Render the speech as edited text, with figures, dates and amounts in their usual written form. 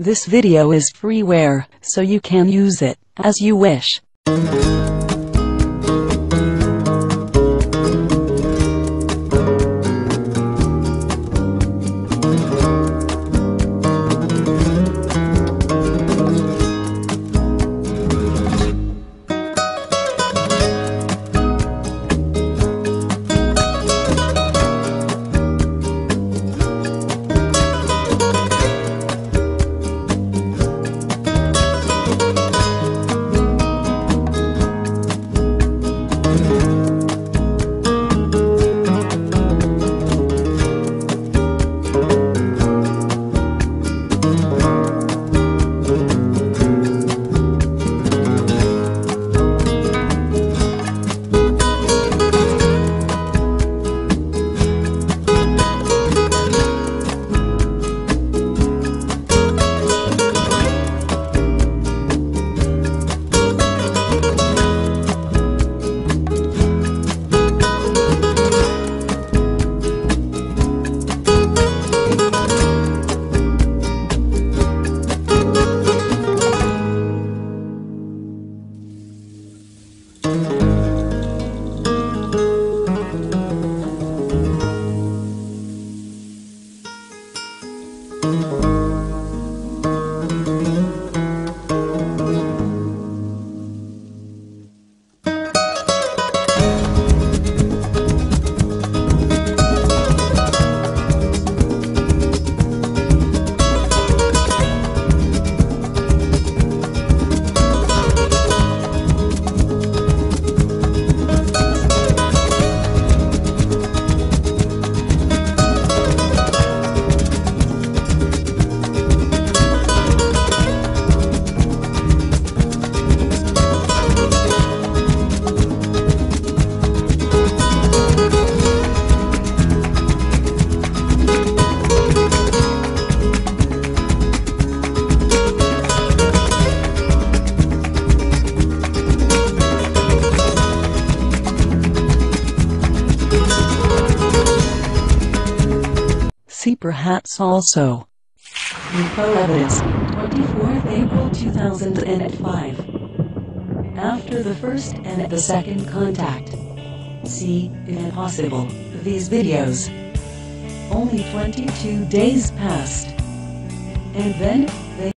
This video is freeware, so you can use it as you wish. See perhaps also. Info evidence, 24th April 2005. After the first and the second contact. See, if possible, these videos. Only 22 days passed. And then, they